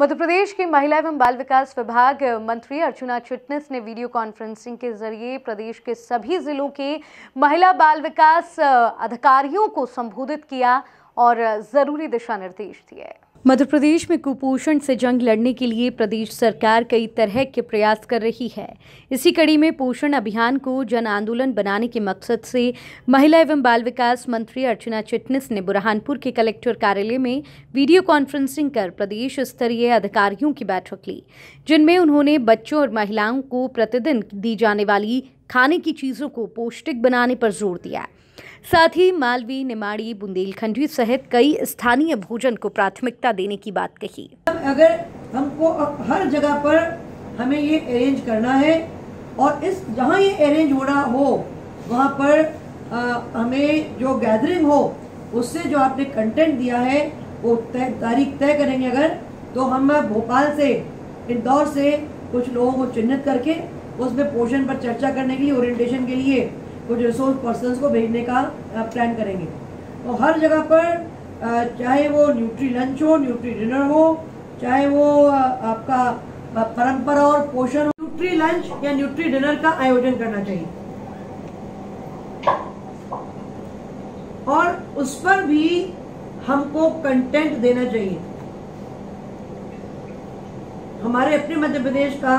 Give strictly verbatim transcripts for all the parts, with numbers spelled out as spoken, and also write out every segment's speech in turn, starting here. मध्य प्रदेश की महिला एवं बाल विकास विभाग मंत्री अर्चना चिटनीस ने वीडियो कॉन्फ्रेंसिंग के जरिए प्रदेश के सभी जिलों के महिला बाल विकास अधिकारियों को संबोधित किया और जरूरी दिशा निर्देश दिए। मध्य प्रदेश में कुपोषण से जंग लड़ने के लिए प्रदेश सरकार कई तरह के प्रयास कर रही है। इसी कड़ी में पोषण अभियान को जन आंदोलन बनाने के मकसद से महिला एवं बाल विकास मंत्री अर्चना चिटनीस ने बुरहानपुर के कलेक्टर कार्यालय में वीडियो कॉन्फ्रेंसिंग कर प्रदेश स्तरीय अधिकारियों की बैठक ली, जिनमें उन्होंने बच्चों और महिलाओं को प्रतिदिन दी जाने वाली खाने की चीज़ों को पौष्टिक बनाने पर जोर दिया। साथ ही मालवी, निमाड़ी, बुंदेलखंडी सहित कई स्थानीय भोजन को प्राथमिकता देने की बात कही। अगर हमको हर जगह पर हमें ये अरेंज करना है और इस जहाँ ये अरेंज हो रहा हो वहाँ पर आ, हमें जो गैदरिंग हो उससे जो आपने कंटेंट दिया है वो तय तारीख तय करेंगे। अगर तो हम भोपाल से, इंदौर से कुछ लोगों को चिन्हित करके उसमें पोषण पर चर्चा करने के लिए, ओरिएंटेशन के लिए कुछ रिसोर्स पर्सन्स को भेजने का प्लान करेंगे। तो हर जगह पर, चाहे वो न्यूट्री लंच हो, न्यूट्री डिनर हो, चाहे वो आपका परंपरा और पोषण, न्यूट्री लंच या न्यूट्री डिनर का आयोजन करना चाहिए। और उस पर भी हमको कंटेंट देना चाहिए। हमारे अपने मध्य प्रदेश का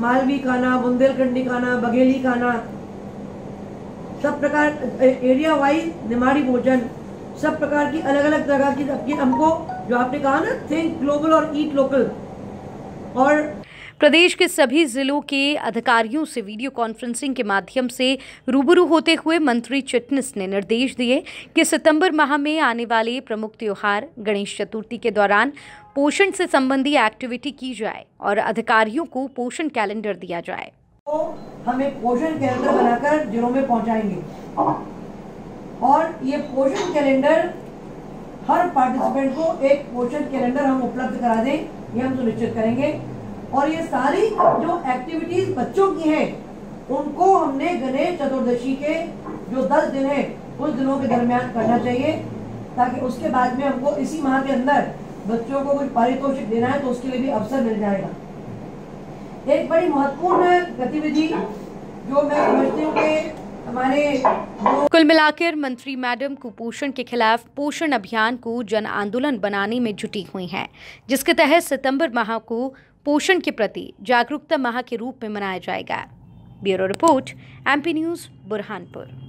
मालवी खाना, बुंदेलखंडी खाना, बघेली खाना, सब प्रकार एरिया वाइज निमाड़ी भोजन, सब प्रकार की अलग अलग तरह की सबकी हमको जो आपने कहा ना, थिंक ग्लोबल और ईट लोकल। और प्रदेश के सभी जिलों के अधिकारियों से वीडियो कॉन्फ्रेंसिंग के माध्यम से रूबरू होते हुए मंत्री चिटनीस ने निर्देश दिए कि सितंबर माह में आने वाले प्रमुख त्यौहार गणेश चतुर्थी के दौरान पोषण से संबंधी एक्टिविटी की जाए और अधिकारियों को पोषण कैलेंडर दिया जाए। तो हम एक पोषण कैलेंडर बनाकर जिलों में पहुंचाएंगे और ये पोषण कैलेंडर हर पार्टिसिपेंट को एक पोषण कैलेंडर हम उपलब्ध करा दें, ये हम सुनिश्चित करेंगे। और ये सारी जो एक्टिविटीज बच्चों की हैं उनको हमने गणेश चतुर्दशी के जो दस दिन है उस दिनों के दरमियान करना चाहिए, ताकि उसके बाद में हमको इसी माह के अंदर बच्चों को कुछ पारितोषिक देना है तो उसके लिए भी अवसर मिल जाएगा। एक बड़ी महत्वपूर्ण गतिविधि जो मैं समझती हूँ कि हमारे कुल मिलाकर मंत्री मैडम कुपोषण के खिलाफ पोषण अभियान को जन आंदोलन बनाने में जुटी हुई हैं, जिसके तहत सितंबर माह को पोषण के प्रति जागरूकता माह के रूप में मनाया जाएगा। Bureau report, MP news, Burhanpur.